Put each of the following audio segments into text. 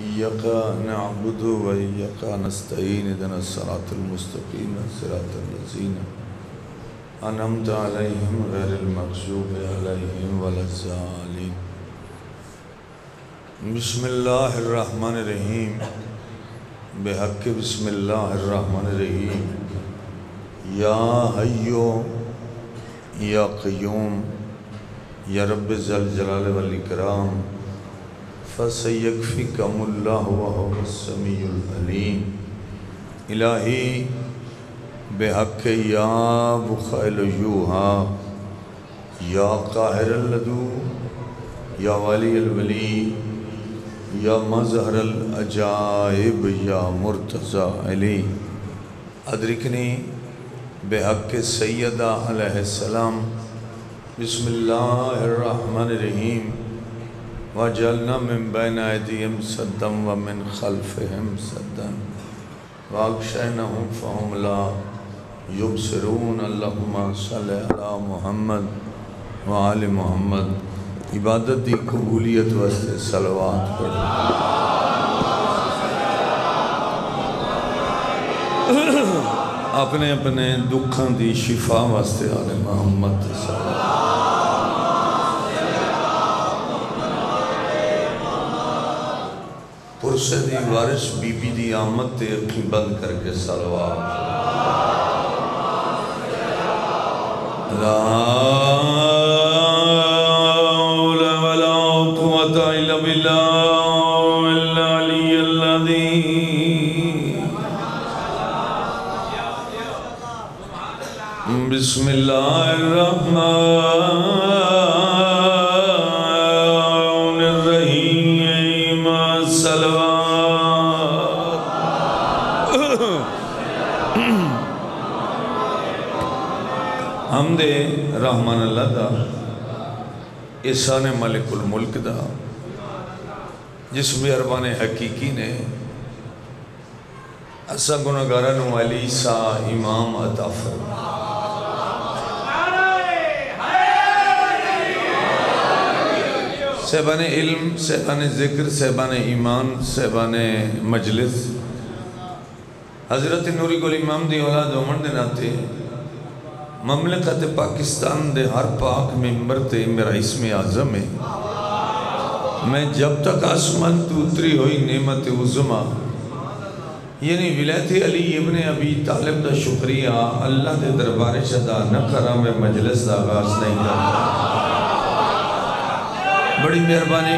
इय्याक नअबुदु व इय्याक नस्तईन इहदिनस सिरातल मुस्तकीम सिरातल लज़ीना अनअमत अलैहिम गैरिल मग़ज़ूबि अलैहिम वलज़्ज़ालीन। बिस्मिल्लाहिर्रहमानिर्रहीम। बेहक़्क़ बिस्मिल्लाहिर्रहमानिर्रहीम। या हय्यो या क़य्यूम या रब्बिल जलाल वल इकराम फ़सयकफ़िकमुल्लाहु वहुवस समीउल अलीम। इलाही बेहक़्क़ या बुखाइल यूहा या काहिरल लदू या वलील वली या मज़हरल अजाइब या मुर्तज़ा अली। अदरिकनी बेहक़्क़ सैयदा अलैहिस्सलाम। बिस्मिल्लाहिर्रहमानिर्रहीम। वजअलना मिन बैन ऐदिहिम सद्दन व मिन खल्फिहिम सद्दन वाग़शयनहुम फ़हुम ला युबसिरून। अल्लाहुम्मा सल्लि अला मुहम्मद व आल मुहम्मद। इबादत की कबूलियत वास्ते सलवात पढ़ो। अपने अपने दुखों की शिफा वास्ते आले मुहम्मद सल्लल्लाहु। पुरशे दी वारिश बीबी दी आमद ते अखी बंद करके सलवात। बिस्मिल्लाहिर्रहमानिर्रहीम। हमदे रहमान अल्लाह दा एहसान मालिकुल मुल्क दा जिस मेहरबान हकीकी ने असा गुनाहगारां नूं अली सा इमाम अता फरमाया। साहिबान इल्म, साहिबान ज़िक्र, साहिबान ईमान, साहिबान मजलिस, हज़रत नूरी गुल इमाम दी औलाद होने के नाते ममलिकत पाकिस्तान दे हर पाक मेंबर ते मेरा इसमें आज़म है। मैं जब तक आसमान तो उतरी हुई नेमत उज़मा यानी विलायत अली इब्न अबी तालिब का शुक्रिया अल्लाह के दरबार अदा न करा, मैं मजलिस का आगाज़ नहीं करा। बड़ी मेहरबानी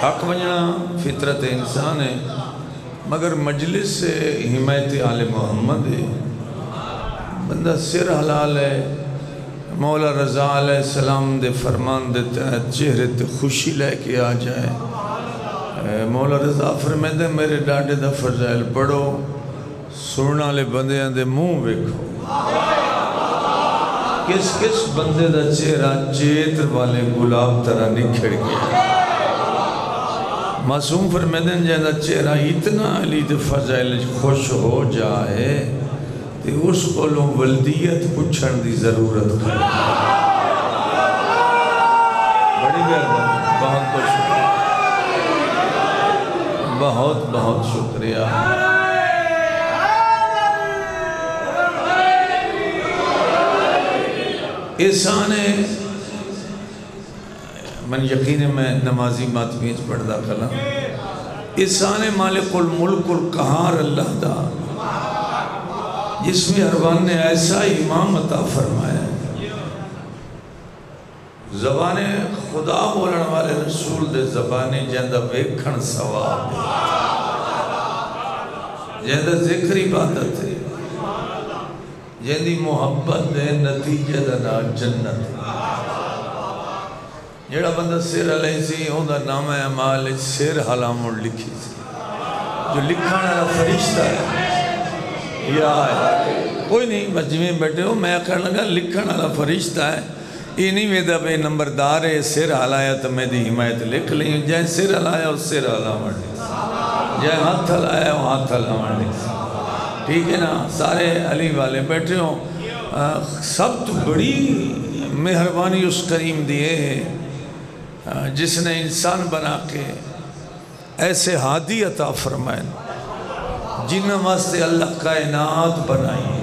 थक वजना फितरत इंसान है, मगर मजलिस से हिमायत आले मोहम्मद है। बंदा सिर हलाल है, मौला रज़ा अलैहिस्सलाम दे फरमान दे तहत चेहरे ते खुशी लेके आ जाए। मौला रज़ा फरमाते मेरे डाडे दा फज़ाइल पढ़ो, सुनने वाले बंदियां दे मुँह वेखो। किस किस बंदे दा चेहरा चेत वाले गुलाब तरह निखर गया। मासूम फरमाते जिसदा चेहरा इतना अली दे फज़ाइल खुश हो जाए ते उस कोलों वल्दियत पुछण दी जरूरत नहीं। बड़ी मेहरबानी, बहुत बहुत शुक्रिया, बहुत बहुत शुक्रिया। एहसान मन यकीन है, मैं नमाजी मातमी पढ़ता कला। एहसान मालिकुल मुल्कुल कहार अल्लाह दा जिसमें अरबान ने ऐसा इमाम अता फरमाया। जबान खुदा बोलने वाले रसूल दे जबाने जिंदा वेखण सवाब, जिंदा जिक्र इबादत है, जिंदी मुहब्बत दे नतीजे दा नाम जन्नत। जेड़ा बंदा सिर हलाई सी ओदा नाम है माल सिर हलामण लिखी सी। जो लिखने वाला फरिश्ता है या कोई नहीं, बस जिवें बैठे हो मैं आखन लगा लिखने वाला फरिश्ता है। ये नहीं वेदा पे नंबरदार है, सिर हलाया तो मैं दी हिमायत लिख ली। जै सिर हलाया उस सिर हलावण लिखी, जै हाथ हलाया वो हाथ हलावण लिखी। ठीक है ना, सारे अली वाले बैठे हो। सब तो बड़ी मेहरबानी उस करीम दिए है जिसने इंसान बना के ऐसे हादी अता फरमाए जिन वास्ते अल्लाह कायनात बनाई है।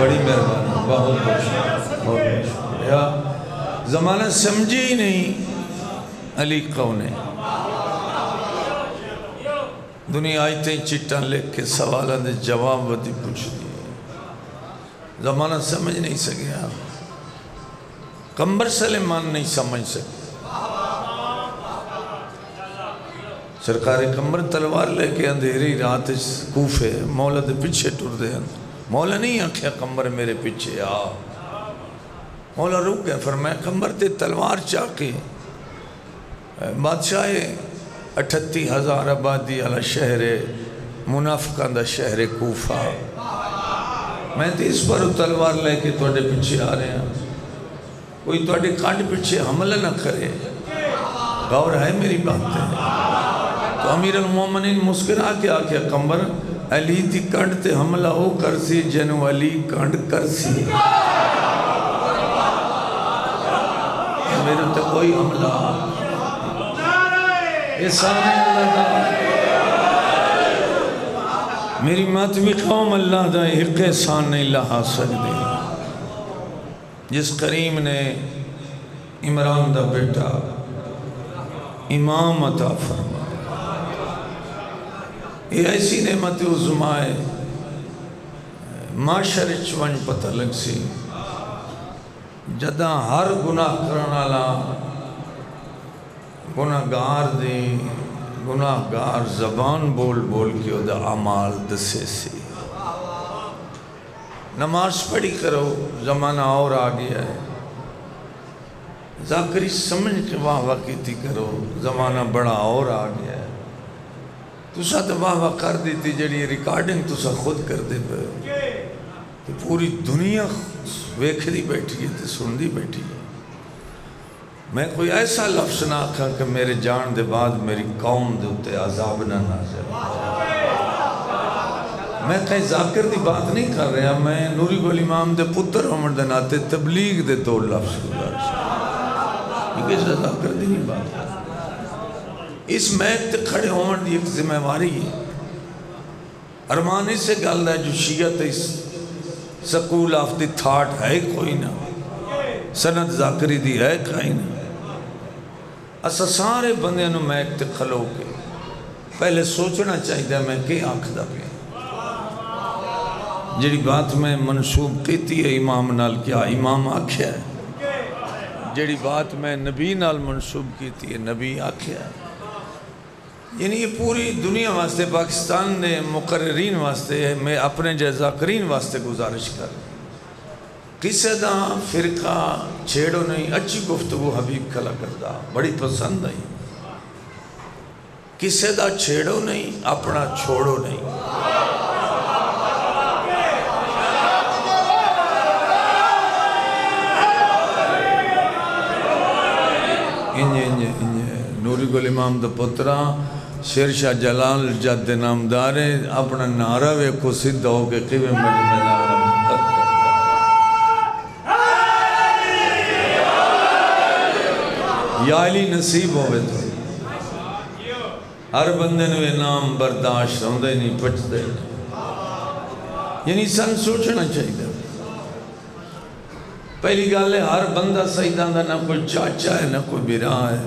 बड़ी मेहरबानी, बहुत बहुत या ज़माना समझे ही नहीं अली कौन है। दुनिया इतनी चिट्ठा लिख के सवालों के जवाब भी पूछती है, जमाना समझ नहीं सके। कंबर सलेमान नहीं समझ सके। सरकार कंबर तलवार लेके अंधेरी रात कूफे मौला के पिछे टुरते हैं। मौला नहीं आख्या कंबर मेरे पिछे आ। मौला रुक गया, फरमाया कंबर ते तलवार चाके बादशाह 38,000 आबादी वाला शहर है, मुनाफिकों का शहर कूफा। मैं तो इस पर तलवार लेके थोड़े पीछे आ रहा, कोई थोड़े कंड पीछे हमला ना करे। गौर है मेरी बात है? तो अमीर अल मोमिनीन मुस्कुरा के आख्या कंबर अली दी कंड ते हमला हो करसी जनू अली कंड करसी, मेरे तो कोई हमला मेरी मातवी कौम अल्लाह का एक एहसान नहीं लहा सकते। जिस करीम ने इमरान का बेटा इमाम अता फरमाया, ये ऐसी नेमत उजमाए माशर वन पता लग सी जदा हर गुनाह करने वाला गुनाहगार दी गुनाहगार जबान बोल बोल के उदा अमाल दसे से। नमाज पढ़ी करो, जमाना और आ गया है। जाकरी समझ के वाह वाह की करो, जमाना बड़ा और आ गया है। तुसा तो वाह वाह कर देती जड़ी रिकॉर्डिंग तुसा खुद करते पे तो पूरी दुनिया वेखदी बैठी है तो सुनती बैठी है। मैं कोई ऐसा लफ्ज़ ना आखा कि मेरे जान के बाद मेरी कौम के उत्ते अजाब ना नाज़िल हो। मैं कहीं जाकिर की बात नहीं कर रहा, मैं नूरी गुल इमाम के पुत्र होने के नाते तबलीग के दो लफ्ज़ गुज़ारिश जाकिर की नहीं बात। इस महक ते खड़े होने की एक जिम्मेवारी है। अरमान इस गल है जो शिया ते सकूल आफ दी थाट है कोई ना, सनत जाकरी दी है कहीं ना। अस सारे बंदे महक ते खलो के पहले सोचना चाहिए मैं कि आखदा पे जी बात मैं मनसूब की है इमाम नाल, क्या इमाम आख्या है। जी बात मैं नबी नाल मनसूब की है, नबी आख्या है। यानी ये पूरी दुनिया वास्ते पाकिस्तान ने मुकर्रीन वास्ते मैं अपने जाकरीन वास्ते गुजारिश कर किसे दा फिरका छेड़ो नहीं। अच्छी गुफ्तगू हबीब कला करदा बड़ी पसंद आई। किसे दा छेड़ो नहीं, अपना छोड़ो नहीं। इंजे इंजे इंजे नूरी गुल इमाम दा पुत्रा शेर शाह जलाल जद नामदार है। अपना नारा वेखो सिद्धा हो के किवें मजमूना याली नसीब होवे। तो हर बंदे ये नाम बर्दाश्त होंदे नहीं, पचदे नहीं। यानी सन सोचना चाहिए। पहली गल है हर बंदा सईदा का ना कोई चाचा है ना कोई बिरा है।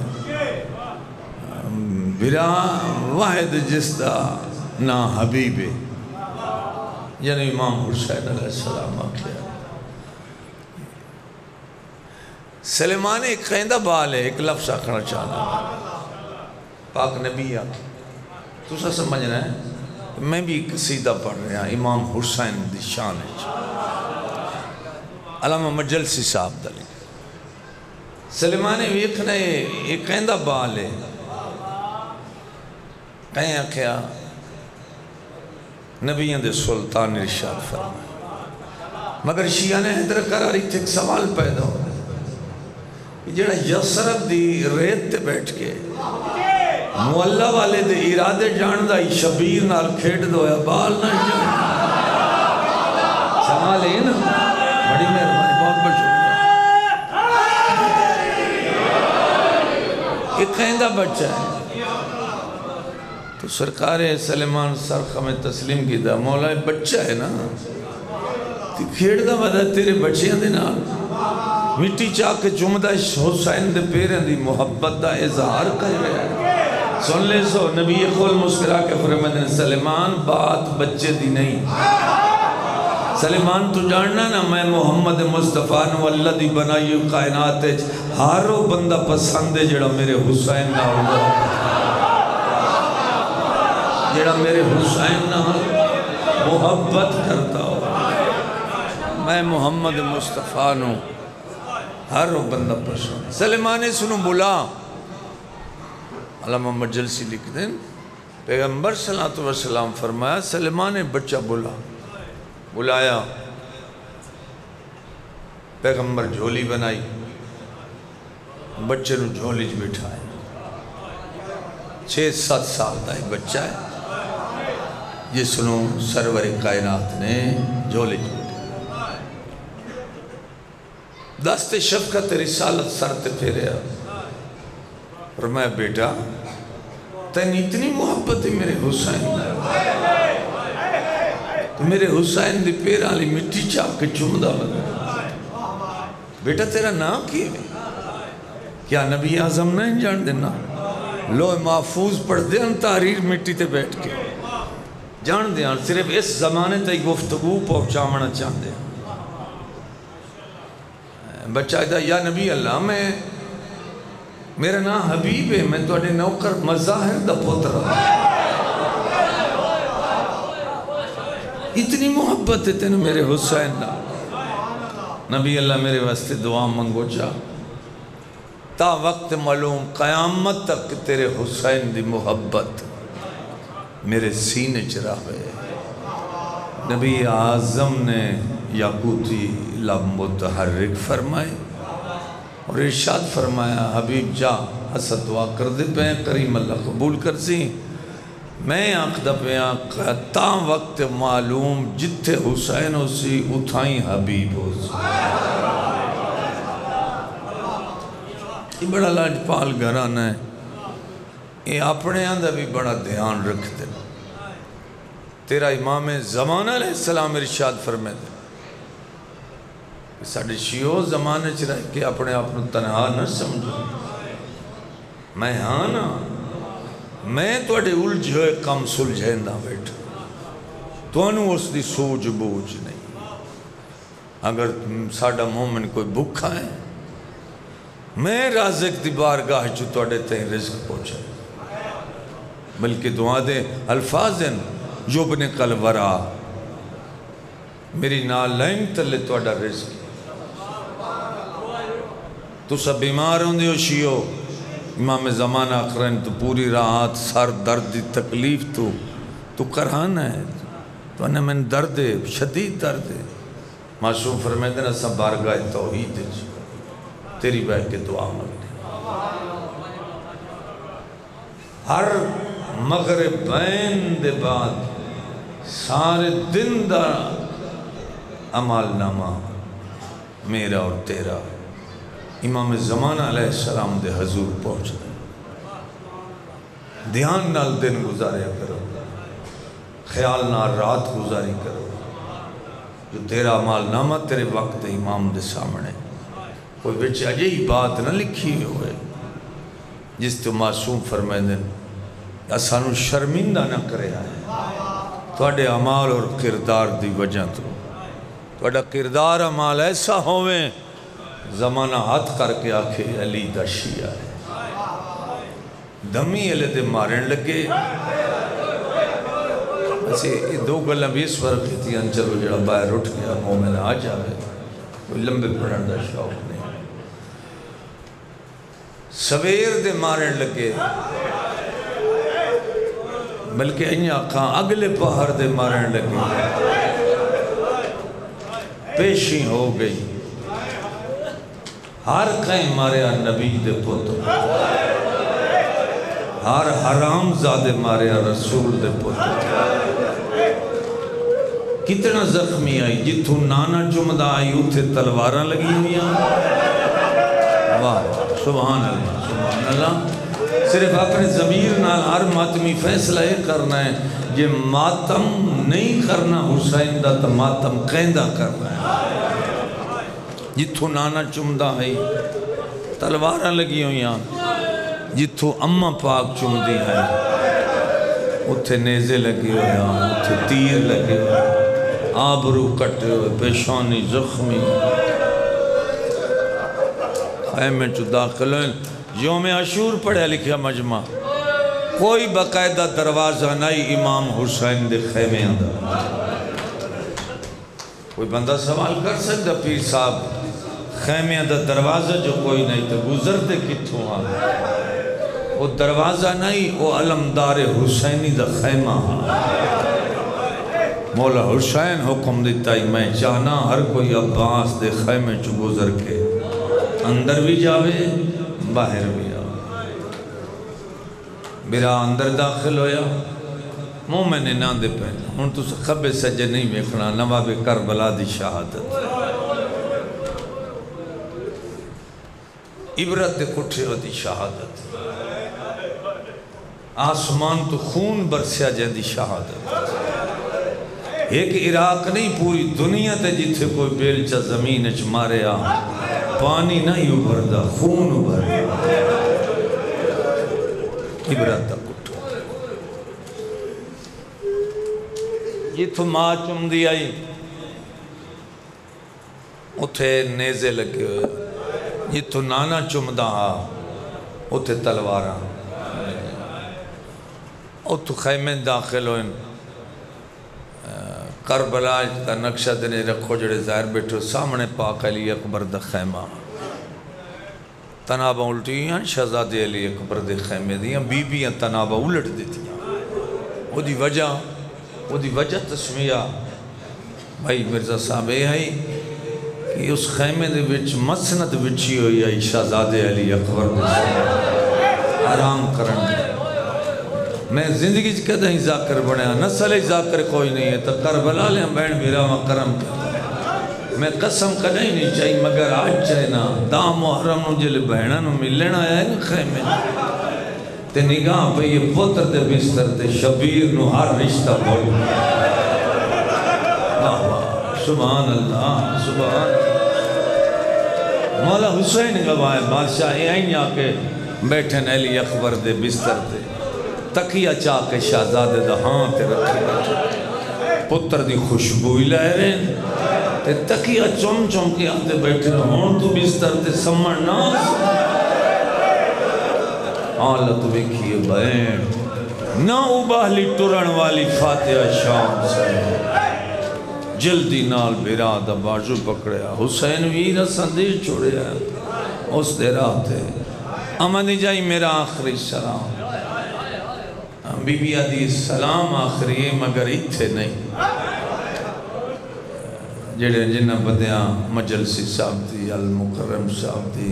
बिरा वाहिद जिसका ना हबीब है, यानी इमाम हुसैन अलैहिस्सलाम आख्या। सलेमान एक कहंदा बाल है, एक लफ्ज़ आखना चाहना पाक नबी आ तुसा समझना है। मैं भी कसीदा पढ़ रहा इमाम हुसैन दी शान अलामा मजलसी साहब दा। सलेमान वेखना ये कहंदा बाल है, कहीं आख्या नबियां दे सुल्तान इरशाद फरमाया। मगर शिया ने हैदर करारी थे एक सवाल पैदा हो जड़ा यसरब दी रेत ते बैठ के मुअल्ला वाले दे इरादे जानदा ही शबीर नाल खेडदा होया बाल ना समा ले ना बड़ी मेहरबानी बहुत बहुत शुक्रिया। एक कहंदा बच्चा है तो सरकारे सलेमान सरखा में तस्लीम कीता मौला बच्चा है ना ते खेडदा वदा तेरे बच्चियां दे नाल मिट्टी चाक चुमदा हुसैन दे पेरें दी मुहब्बत दा इजहार कर रहा है। सुन ले सो नबी खुल मुस्करा के फरमाया सलेमान बात बच्चे दी नहीं सलेमान तू जानना ना मैं मोहम्मद मुस्तफा नु अल्लाह दी बनाई कायनात विच हर वो बंदा पसंद है जेड़ा मेरे हुसैन नाल मुहब्बत करता हो। मैं मोहम्मद मुस्तफा नु हर वो बंदा पसंद सलेमान सुनो बुला अल्लामा मजलसी लिख दें पैगम्बर सल्लल्लाहु अलैहि वसल्लम फरमाया सलेमान बच्चा बुलाया पैगम्बर झोली बनाई बच्चे को झोली च बिठाया 6-7 साल का ही बच्चा है जिसनों सरवरे कायनात ने झोली च दस्ते शफकत रिसालत सर ते फेरे और मैं बेटा तेन इतनी मुहब्बत है मेरे हुसैन तो मेरे हुसैन दी पैर वाली मिट्टी चाप के चुमदा बेटा तेरा नाम की है क्या नबी आजम नहीं जान देना लोहे महफूज पढ़ते हैं तारीर मिट्टी ते बैठ के जान दे सिर्फ इस जमाने तक गुफ्तगू पहुँचावना चाहते हैं। बच्चा कहता या नबी अल्लाह मैं मेरा नाम हबीब है मैं थोड़े नौकर मज़ाहिर दा पोतरा इतनी मुहब्बत है तेन मेरे हुसैन दा नबी अल्लाह मेरे वास्ते दुआ मंगो चा ता वक्त मालूम कयामत तक तेरे हुसैन दी मुहब्बत मेरे सीने च रहे। नबी आज़म ने याकूती लामुतहर्रिक फरमाए और इरशाद फरमाया हबीब जा अस दुआ कर दे पे करीम अल्लाह कबूल कर सी मैं आखदा पे ता वक्त मालूम जिथे हुसैन हो सी उथा ही हबीब हो सी। बड़ा लाजपाल घराना है ये अपने का भी बड़ा ध्यान रखते तेरा इमाम ज़माना अलैहिस्सलाम इरशाद फरमाते साढ़े शियो जमाने च रह के अपने आप को तनहा न समझो मैं हाँ ना मैं थोड़े उलझे कम सुलझेंदा बैठा थानू उसकी सूझ बूझ नहीं। अगर साडा मोमिन कोई भुखा है मैं राज़िक दी बारगाह च तुहाडे ताईं रिज़्क पहुँचां बल्कि दुआ दे अल्फाज़न युबने कल वरा मेरी ना लाइन तले तुहाडा रिज़्क तुस बीमार होंदे हो शियो इमाम ज़माना आखरन तो पूरी रात सर दर्द की तकलीफ तो कराना है तो मैंने दर्द है शदीद दर्द है मासूम फरमाते हैं अस बारगाह तौहीद तेरी बैठ के दुआ मंगने हर मगरिब बैन दे बाद सारे दिन दा अमालनामा मेरा और तेरा इमाम ज़माना अलैहिस्सलाम दे हजूर पहुँचना ध्यान नाल दिन गुजारिया करो ख्याल नाल रात गुजारी करो जो तेरा अमालनामा तेरे वक्त इमाम दे सामने कोई बिच अजयी बात ना लिखी होए जिस तो मासूम फरमाइंदे असानू शर्मिंदा ना करे थोड़े अमाल और किरदार की वजह तो बड़ा किरदार अमाल ऐसा होवे जमाना हाथ करके आखे अली दा शिया है दमी अले दे मारन लगे बस ये दो गल्लां भी इस फर्क कीतियां चलो जरा बाहर उठ गया मोमिन आ जाए कोई लंबे पढ़न का शौक नहीं सवेर दे मारन लगे बल्कि इन्हें आखा अगले पहाड़ दे मारन लगे पेशी हो गई हर कहीं मारे नबी दे पुत्र, हर हराम ज़ादे मारे रसूल दे पुत्र। कितना जख्मी आई, जिथों नाना चुमदा आई उथे तलवार लगी हुई। वाह सुभान अल्लाह सुभान अल्लाह। सिर्फ अपने ज़मीर नाल हर मातमी फैसला यह करना है जे मातम नहीं करना हुसैन दा, तो मातम कहंदा करना है। जिथों नाना चुमदा है तलवारा लगी हुई, जिथों अम्मा पाक चुमदी है उत्थे नेजे लगे हुए, उत्थे तीर लगे हुए, आबरू कटे हुए, पेशानी जख्मी। एम एच दाखिल योम आशूर पढ़ा लिखा मजमा, कोई बाकायदा दरवाजा नहीं इमाम हुसैन दे खेमे आंदा। कोई बंदा सवाल कर सकता पीर साहब खैमे का दरवाज़ा जो कोई नहीं तो गुजरते कितों आ? वो दरवाज़ा नहीं, वो अलमदार हुसैनी का खैमा। मौला हुसैन हुक्म दिता ही मैं चाहना हर कोई अब्बास दे खैमे चो गुजर के अंदर भी जावे बाहर भी आवे। मेरा अंदर दाखिल होया मुँह मैंने ना दे पहना। हुण तुस खब्बे सज्जे नहीं वेखना, नवाबे करबला दी शहादत इबरत कुठे दी शहादत, आसमान तो खून बरसिया जैसी शहादत। एक इराक नहीं पूरी दुनिया ते जिथे कोई बेलचा जमीन च मारे पानी नहीं उभरदा, खून उभरदा। इबरत कुठे जिथों मां चुमदी आई उथे नेजे लगे हुए, जिथों नाना चुमदा उथे तलवारा। उतों खैमे दाखिल हो करबला का नक्शा देने रखो जड़े ज़ाहिर बैठो सामने पाक अली अकबर दा खैमा। तनाबा उल्टी शहजादे अली अकबर दे खैमे दियाँ बीबियाँ तनाबा उलट दितियाँ। ओदी वजह तस्मिया भाई मिर्जा साहब यह है कि उस खैमे दे विच मसनत बिछी हुई आई शहजादे अली अकबर दे आराम करन। मैं जिंदगी कद ही जाकर बनया, नस्ल जाकर कोई नहीं है तो करबला ले बैन मेरा वहाँ करम। मैं कसम कदे नहीं चाहिए मगर आज चाहना दा मुहर्रम जिल बहन मिलन आया है ना खैमे ते निगाह पे ये पुत्र ते बिस्तर ते शबीर नु हर रिश्ता बोल। सुभान अल्लाह सुभान। मौला हुसैन गवाए बादशाह आई आके बैठन अली अकबर दे बिस्तर ते तकिया चा के शहजादे दा हाथ रखे, पुत्र दी खुशबू लहरे ते तकिया चुम चुम के आते बैठे हुण तू बिस्तर ते सम्मण ना हालत वेखिए बैन ना उबाहली टुरन वाली फातिहा शाम से जल्दी नाल बिरा दा बाजू पकड़िया। हुसैन वीर संदेश छोड़िया उस दे राते अमन जाई मेरा आखिरी सलाम। बीबी आदि सलाम आखिरी मगर इत्थे नहीं जेड़े जिन्ना बदिया मजलसी साहब दी अल मुकर्रम साहब दी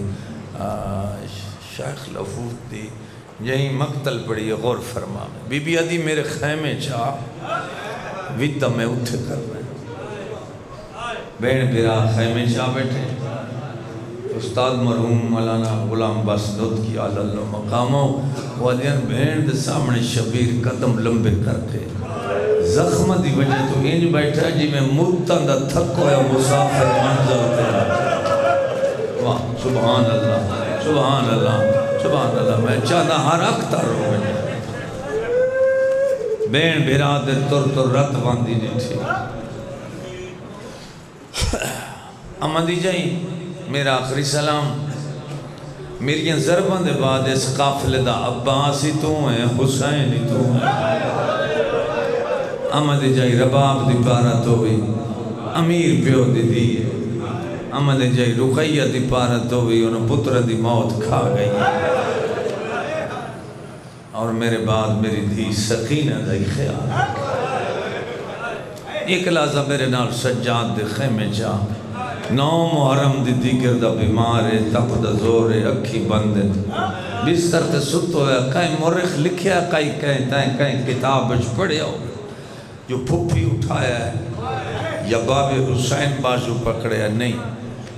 शेख लफूफ दी यही मकतल पड़ी है। गौर फरमा बीबी आदि मेरे खैमे चा विद मैं उत्थे कर रहा बैन बिरा खैमे शाह बैठे। उस्ताद मरहूम मौलाना गुलाम बस दुद की आल्ला मकामों वालियन बैन के सामने शबीर कदम लंबे करके जख्म की वजह तो इंज बैठा जिमें मुर्तन का थक होया मुसाफिर मंजर ते। वाह सुभान अल्लाह सुभान अल्लाह सुभान अल्लाह। मैं चाहता हर अख्तर हो बैन बिरा दे तुर रत बांधी थी। अमन दी जाई मेरा आखिरी सलाम। मेरिया जरबा के बाद इस काफिले का अब्बास ही तू है, हुसैन ही तू है। अमन दी जाई रबाब दी पारा तो भी अमीर प्यो दी दी है। अमन दी जाई रुकैया दी पारा तो भी उन्हें पुत्र दी मौत खा गई और मेरे बाद मेरी धी सकीना दा ख्याल। एक लाजा मेरे नाल सज्जाद दे खैमे जा नौ मुहर्रम दी जिक्र दा बीमार है, तप दा जोर है, अखी बंद है, बिस्तर ते सुतो है, कहीं मुरख लिखया, कहीं कहीं तैं कहीं किताब पढ़िया हो, जो फुफी उठाया है या बाबे हुसैन बाजू पकड़े नहीं,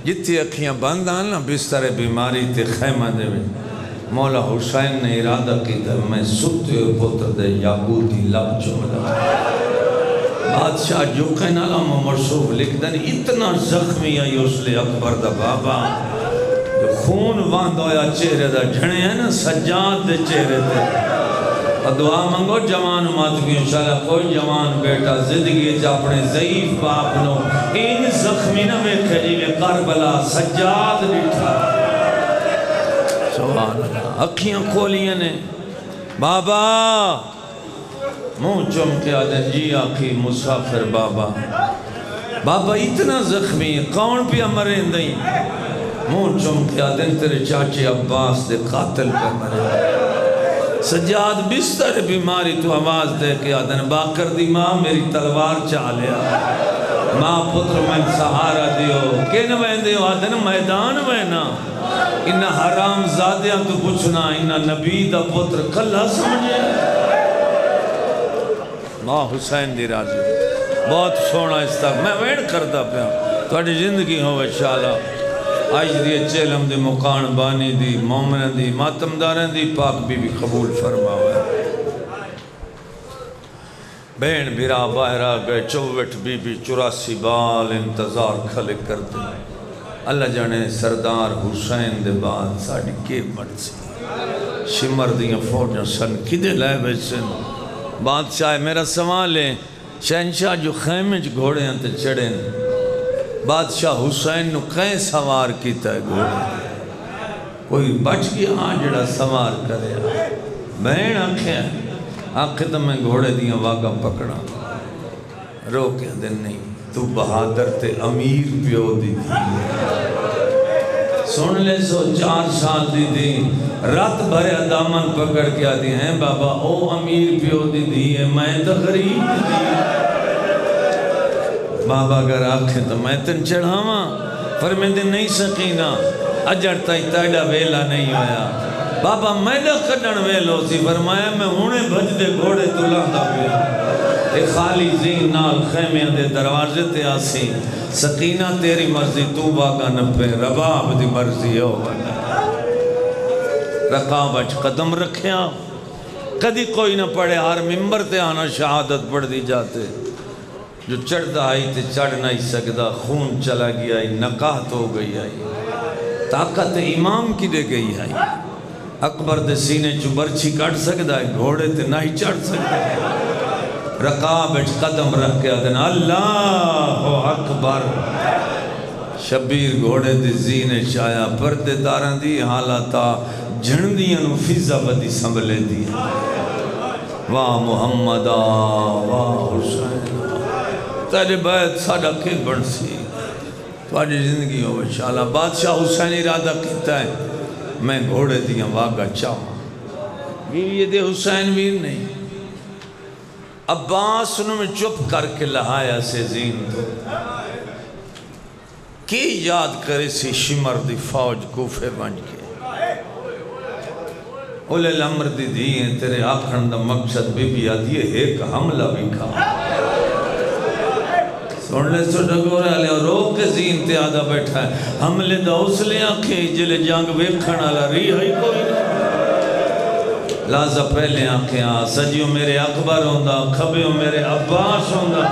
जिथे अखियाँ बंद आन ना बिस्तर बीमारी ते खैमा दे। मौला हुसैन ने इरादा किया मैं सुते पुत्र दे याकूती लब चुमला। बादशाह जो कहना मरसूफ लिख दिन इतना जख्मी आई उसले अकबर दा बाबा जो खून बंद होया चेहरे दा झणे है ना सज्जाद दे चेहरे ते। दुआ मंगो जवान मातगी इंशाल्लाह कोई जवान बेटा जिंदगी अपने ज़ईफ बाप नो इन जख्मी न वेखे जिवें करबला सज्जाद डिठा। सुभान अल्लाह अखियां खोलियां ने बाबा मुँह चमके आदर जी आखी मुसाफिर बाबा बाबा इतना जख्मी है कौन पिया मरे नहीं। मुँह चमके आदर तेरे चाचे अब्बास दे कातिल पे मरे सज्जाद बिस्तर बीमारी तू आवाज़ दे के आदर बाकर दी माँ मेरी तलवार चा लिया। माँ पुत्र मैं सहारा दियो के न वह दे आदर मैदान में ना इन्ना हराम ज़ादियाँ तू पूछना इन्ना नबी दा पुत्र कल्ला समझे। माँ हुसैन दी राजी बहुत सोहना इस तक मैं वेट करता पाया थोड़ी जिंदगी हो शाला अज दी चेलम दी मुकान बानी दी मोमन दी मातमदारें दी पाक बीबी कबूल फरमावे। भेण बिरा बाहर आ गए 64 बीबी 84 बाल इंतजार खले करते। अल्लाह जाने सरदार हुसैन दे बाद साड़ी के मर्जी शिमर दियाँ फौजां सन किदे लै बैठे। बादशाह मेरा सवाल है शहनशाह जो खैमे च घोड़े ते चढ़े बादशाह हुसैन नु कें सवार किया घोड़े कोई बच गया हाँ जड़ा सवार करे। भैन आख्या आखे तो मैं घोड़े दियाँ वागा पकड़ा रो के दिन नहीं तू बहादुर ते अमीर प्यो दी सुन ले। 104 साल दी थी रात भर दामन पकड़ के आती हैं बाबा ओ अमीर प्यो दी दी है मैं तो गरीब दी। बाबा अगर आखे तो मैं तेन चढ़ावा पर मैं ते नहीं सकी ना अजर तई तेरा वेला नहीं होया। बाबा मैं तो कढ़न वेलो सी फरमाया मैं हुने भजदे घोड़े तुलांदा पिया। खाली जीन नाल खैमिया दे दरवाजे ते आसी सकीना तेरी मर्जी तू बागा नपे रबाब दी मर्जी हो। रकाबच कदम रखिया कदी कोई ना पढ़े हर मिंबर ते आना शहादत पढ़ दी जाते जो चढ़ता आई ते चढ़ नहीं सकता खून चला गया आई नकाहत हो गई आई ताकत इमाम की दे गई आई। अकबर दे सीने चु बर्छी कट सकता है घोड़े ते नहीं चढ़ सकता है। रकाब कदम रख के आदन अल्लाह अकबर शबीर घोड़े दी जीने छाया परदेदारा दी हालत झंडियां फिजा बदी संभले दी। वाह मुहम्मदा वाह हुसैन तेरे बैत साडा के बनसी थोड़ी जिंदगी हो शाला। बादशाह हुसैन इरादा किया है मैं घोड़े दियाँ वागा चावा वीर ये दे हुसैन वीर नहीं अब्बास उन्होंने चुप करके लहाया से जीन दो की याद करे सी शिमर दी फौज कूफे बन के उले लमर दी दी तेरे आखन दा मकसद बीबी आदि एक हमला भी खा सुनने सुगोरे रो के जीन ते आदा बैठा है हमले दा उसले आखे जिले जंग वेखण वाला री होई कोई लाजा पहले आख्या सजियो मेरे अकबर होंदा खबे मेरे अब्बास होंदा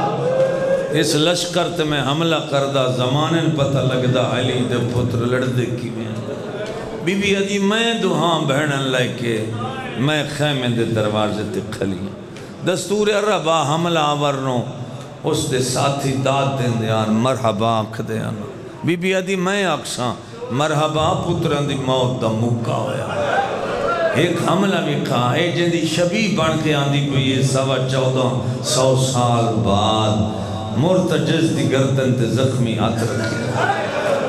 इस लश्कर ते मैं हमला करदा जमाने पता लगदा अली दे पुत्र लड़दे किवें। बीबी अजी मैं दुहा बहन लैके मैं खैमे दे दरवाजे ते खली दस्तूर अरबा हमला आवर नो उस दे साथी दाद देंदे आन मरहबा आखदे आन। बीबी अजी मैं आखसा मरहबा पुत्रां दी मौत दा मौका होया एक हमला भी खा है जिंदी शबी बन के आंदी कोई 1450 साल बाद मुर्तज़ दी गर्दन ते जख्मी हथ रखे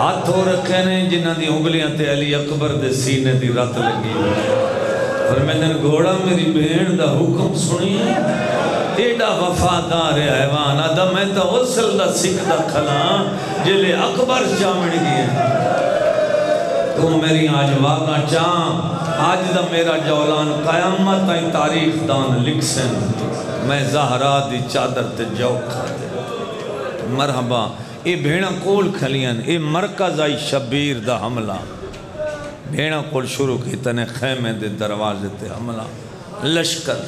हाथों रखे ने जिन्हां दी उंगलियां ते अली अकबर दे सीने दी रत लगी। पर मैं घोड़ा मेरी भेण दा हुक्म सुनिए तेरा वफादार हैवान अदम है तो उसल दा सिख दा खलाम जिले अकबर जामन गया तू मेरी आज वागा चाह आज दा मेरा जौलान कयामत ताई तारीख दान लिखसन मैं जहरा दी चादर ते जौक मरहबा ये भेड़ा कोल खलियान ये मरकज आई शबीर दा हमला भेड़ा कोल शुरू की तने खैमे दे दरवाजे ते हमला लश्कर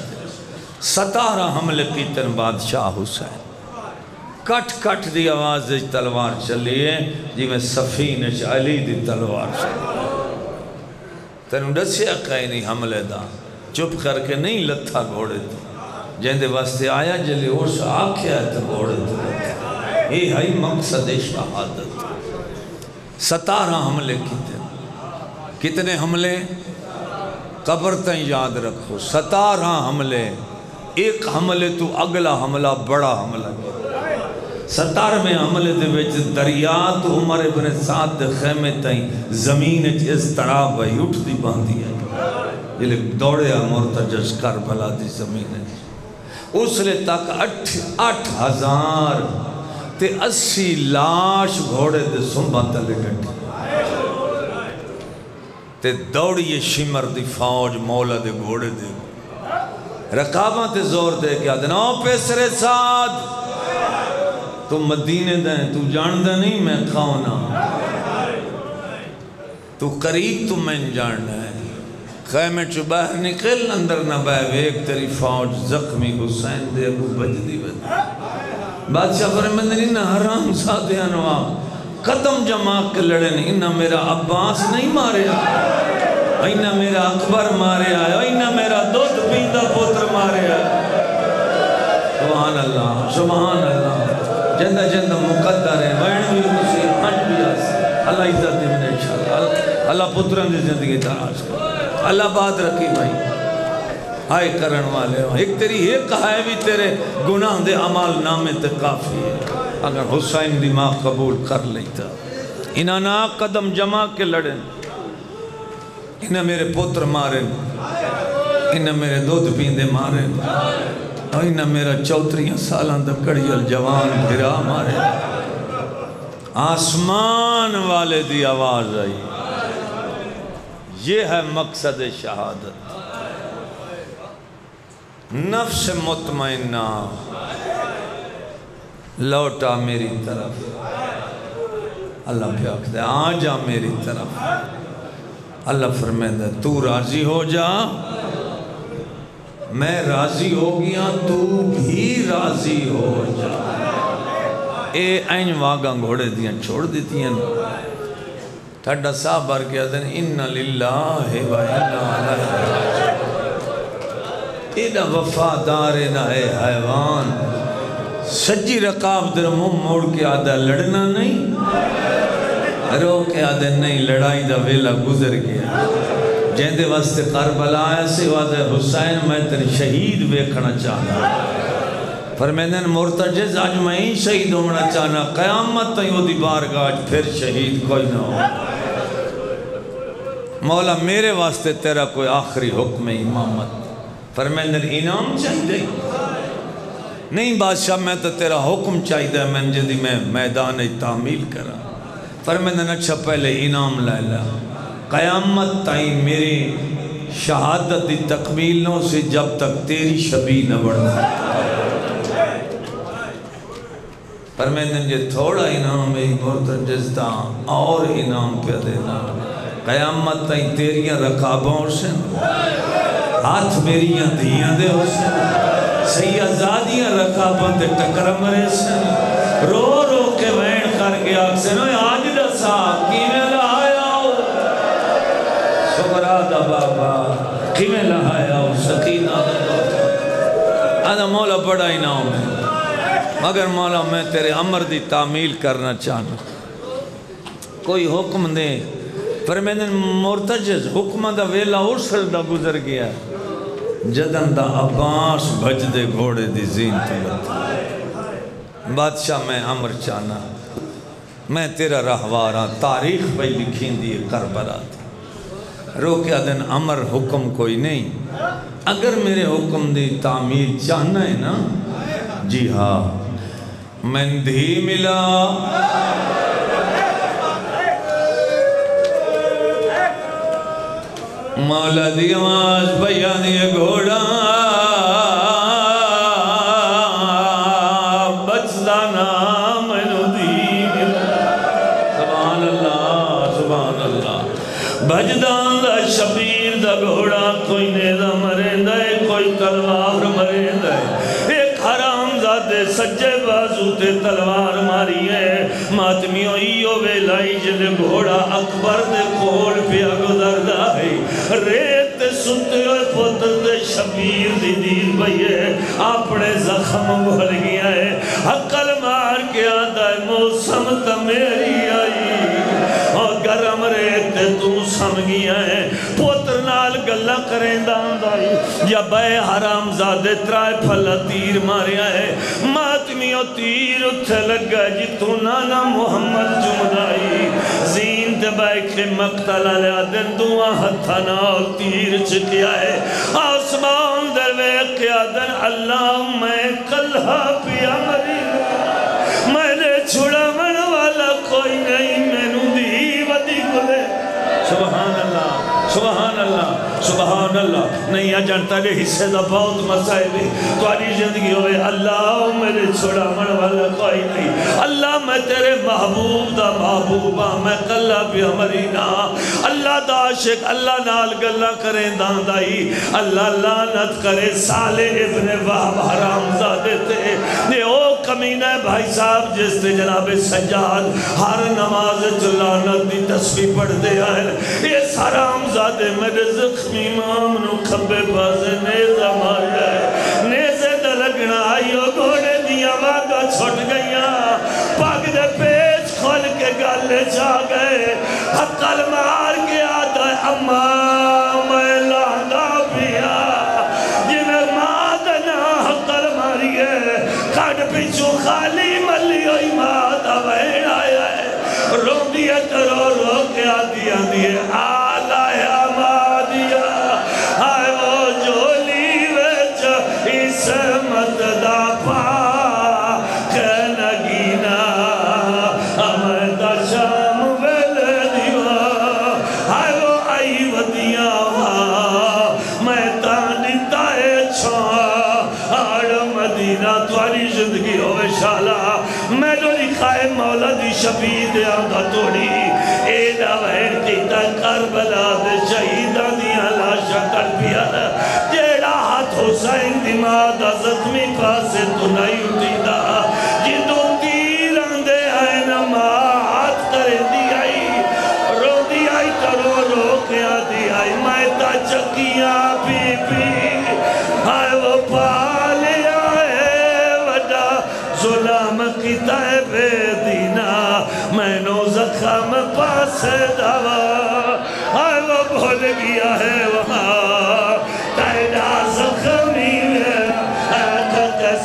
17 हमले कीतन बादशाह हुसैन कट कट दी आवाज तलवार चलिए जिमें सफीन अली दी तलवार चली तेन दसिया कहीं नहीं हमले दा चुप करके नहीं लत्था घोड़े तो जेंदे वास्ते आया जले उस आख्या तो घोड़े तो ये है मकसद शहादत 17 हमले कितने हमले कब्र तक याद रखो 17 हमले एक हमले तो अगला हमला बड़ा हमला 17वें हमले दे विच दरिया तो उमर इब्न साद दे खैमे तक जमीन इस तरह वही उठती बांधी है जिले दौड़िया मुर्तजस करबला दी जमीन उसले तक 8,000 ते 80 लाश घोड़े दे सुंबा तले ते दौड़िए शिमर दी फौज मौला दे घोड़े दे रकाबा ते जोर दे के आदना पेसरे साथ तू मदीने दे तू जानदा नहीं मैं खाना तू करीब तू मैं जानना है खैमे चो बाहर निकल अंदर ना बह वेख तेरी फौज जख्मी हुसैन दे अगू बजदी बजदी बादशाह फरमाते इन्ना हराम सादिया कदम जमा के लड़न इन्ना मेरा अब्बास नहीं मारिया इन्ना मेरा अकबर मारिया इन्ना मेरा दूध पींदा पुत्र मारिया सुभान अल्लाह सुभान अल्लाह जिंदा जिंदा मुकद्दर है वैन भी उसी हज भी अल्लाह इज्जत दे इंशाल्लाह अल्लाह पुत्रन दी जिंदगी दराज कर अल्लाह बात रखी भाई हाय करन वाले एक तेरी एक हाय भी तेरे गुनाह दे अमाल नामे ते काफ़ी है अगर हुसैन दी माँ कबूल कर लेता इन्हें ना कदम जमा के लड़े इन्हें मेरे पुत्र मारे इन्हें मेरे दूध पींदे मारे और इन्हें मेरा 34 साल दा कड़ियल जवान गिरा मारे आसमान वाले दी आवाज़ आई ये है मकसद शहादत नफ्स मुतमइन्ना लौटा मेरी तरफ अल्लाह पे आखदे आ जा मेरी तरफ अल्लाह फरमांदा तू राजी हो जा मैं राजी हो गया तू भी राजी हो जा ए ऐन वागा घोड़े दियाँ छोड़ देती हैं ठड्डा साहब भर के आदन इन्ना लिल्लाहि व इन्ना अलैहि राजिऊन एडा वफादार ना है हैवान सज्जी रकाब दर मुँह मोड़ के आदा लड़ना नहीं रो के आदे नहीं लड़ाई दा वेला गुजर गया जेंदे वास्ते करबला आया से वादे हुसैन मैं तेरे शहीद वेखना चाहना फरमाइदन मुर्तजिज़ आज मैं ही शहीद होना चाहना कयामत तक ओदी बारगाह च फिर शहीद कोई ना हो मौला मेरे वास्ते तेरा कोई आखिरी हुक्म इमामत पर मैं इनाम चाहिए नहीं बादशाह मैं तो तेरा हुक्म चाहिए मैं जी मैं मैदान तामील करा पर मैं अच्छा पहले इनाम लै ला कयामत ताई मेरी शहादत की तकमील न से जब तक तेरी छबी न बढ़ना पर मैं जे थोड़ा इनाम मुर्तजिज़ और इनाम पे देना कयामत ताई तेरिया रकाबा से हाथ मेरी धीया दे सही आजादियां रकाबा ते टकर मरे सन रो रो के वैन करके आखसन आज दा साहब किवें लहाया सुबरा दा बाबा किवें लहाया सकीना आदा मौला बड़ा इनाम है मगर मौला मैं तेरे अमर दी तामील करना चाहना कोई हुक्म दे पर मैंने मुर्तजिज़ हुक्म दा वेला उसल दा गुजर गया जदन दा अब्बास भजदे घोड़े दी जीन तलत बादशाह मैं अमर चाहना मैं तेरा रहवारा तारीख पे लिखींदी करबला रोक्या दिन अमर हुक्म कोई नहीं। अगर मेरे हुक्म दी तामीर जानना है ना, जी हाँ, मैं धी मिला मौला दी आवाज भैया दिए घोड़ा बचदा ना मैनू दी मिला। सुभान अल्लाह, सुभान अल्लाह। भजदान दा शबीर दा घोड़ा कोई नेदा मरेंदा है, कोई तलवार मरेंदा है। एक हरामजादे सज्जे बाजू ते तलवार मारी है। मातमी इहो वेला जिदे घोड़ा अकबर दे कोल पिया गुजरदा है। रेत सुते हुए पुत्र दे शबीर दी दीन भईए अपने जख्म भर गया है। अकल मार के आंदा है मौसम तो मेरी आई और गरम रेत तू सम गया है। पुत्र नाल गल्ला करेंदा आंदा है या बे हरामजादे त्राए फला तीर मारिया है। मातमियों तीर उत्थे लगा जितों नाना मुहम्मद जुमदाई नहीं आ जनता के हिस्से का बहुत मसा है। तुम्हारी जिंदगी हो अल्लाह मेरे छुड़ावन वाला कोई नहीं। अल्लाह मैं तेरे महबूब दा महबूब आ, मैं कल्ला भी हमारी ना। अल्लाह दा आशिक अल्लाह नाल गल्ला करे दांदाई। अल्लाह लानत करे साले इब्ने वहब हरामजादे ते ने ओ कमीना भाई साहब जिस ते जनाब सज्जाद हर नमाज च लानत दी तस्वीर पढ़दे हैं। ये हरामजादे मेरे जख्मी माम नु खब्बे पासे नेज़ा मारिया है। नेज़े दा लगना आयो घोड़े दियां वागा छुट गईयां। पग दे पेच खोल के गल जा गए। अकल मार के आता है अम्मा मैं लांदा पिया जिन्हें मां दा ना अकल मारिए कट पिछू खाली मली होई मां दा बहन आया है। रोंदी है करो रो के आती आती है आला है मादिया हाय वो झोली विच इस मत दा पा शबीद आंदा तोड़ी एदा वैर कीता करबला दे शहीदां दियां लाशां कर पिया। जेड़ा हाथ हुसैन दी मां दा जख्मी पासे तो नहीं उठीदा। जिदों तीर आंदे आए ना मां हाथ करदी आई। रोंदी आई करो रो के आदी आई मैं ता चकिया बीबी हाय वो पालिया है वड्डा जुलम कीता है बेदीना मैनों जख्म पास दवा हाय वो भूल गया है वहाँ तेरा जख्मी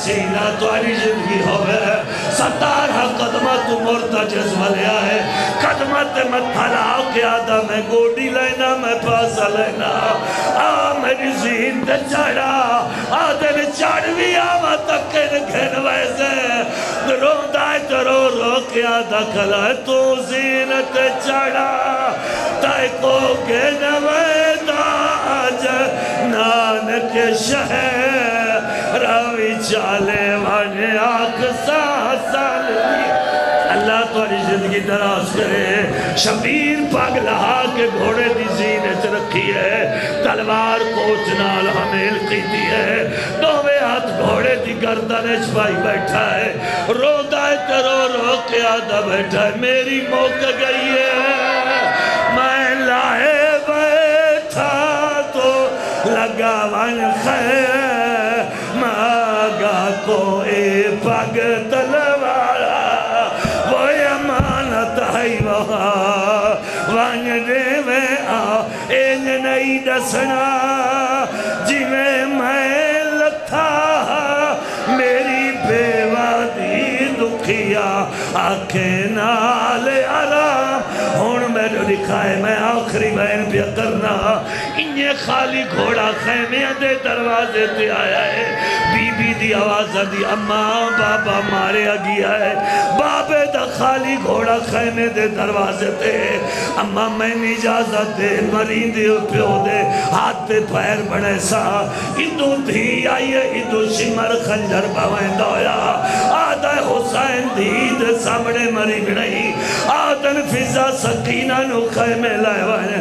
सीना। तुम्हारी जिंदगी हो गए 17 कदम तू मुरता जस मलिया है। कदम ते मत्था लाओ के आदा मैं गोडी लेना मैं पासा लेना आ मेरी जीन ते चढ़ा आ तेरे चढ़ भी आवा तक घेर वैसे रोंदा तो रो रो के आदा कला तू जीन ते चढ़ा तय को घेर वैदा आज नानक शहर रवि चाले वाले आकसा अल्लाह तुम्हारी जिंदगी दराज करे। शबीर पग लहा के घोड़े की सीने च रखी है। तलवार कोच नाल हमेल की है। दोवे हाथ घोड़े की गर्दन छपाई बैठा है। रोदा है तो रो रो के आदा बैठा है मेरी मुक गई है मैं लाए बैठा तो लगा वन खैर मागा को ए पग तलवारा वो अमानत है वहा वंगने में आ एन नहीं दसना जिमें मैं लथा मेरी बेवादी दुखिया आखे नाल आराम हूँ मैं लिखा है मैं आखिरी बयान पे करना इन्हें खाली घोड़ा खेमे दे दरवाजे पे आया है। बीबी दी आवाज़ दी अम्मा बाबा मारे आ गया है बाबे दा खाली घोड़ा खेमे दे दरवाजे पे। अम्मा मैंने इजाजत दे मरी दे प्यो दे हाथ पे पैर बने सा इदू थी आई है इदू शिमर खंजर पवें दोया आदा हुसैन दी दे सामने मरी गई आदन फिजा सकीना नु खेमे लाए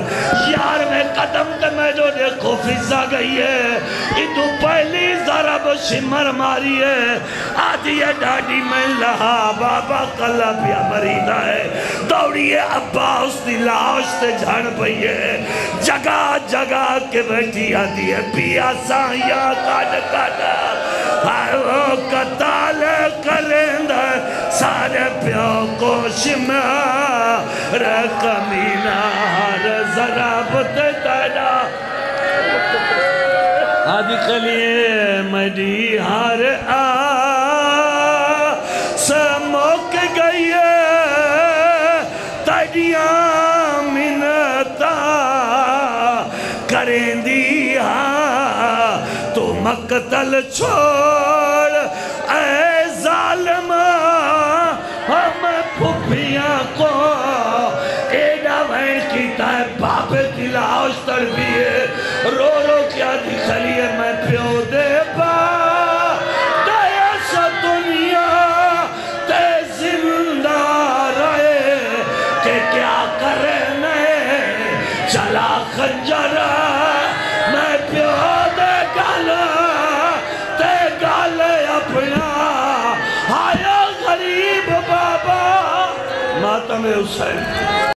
यार मैं कदम तो मैं जो देखो फिजा गई है इतू पहली जरब शिमर मारी है आदि है डाडी मैं लहा बाबा कला पिया मरीदा है दौड़िए अब्बा उसकी लाश से झड़ पई है जगह जगह के बैठी आती है पिया साइया काट काटा कताल कलेंदा सारे प्यो को शिमर कमीना जरा बता आदिकलिए मरी हार आ समोक गई तड़िया मिनता करेंदी हाँ तो मकतल छोड़ ऐ जालिम हम फुफिया को एडा भैन की बापे की लाश तड़पी है रो रो क्या दिखली है मैं प्यो दे दुनिया ते जिंदा रहे के क्या करे मैं चला खंजरा मैं प्यो दे गल ते गल अपना आया गरीब बाबा मातम हुसैन।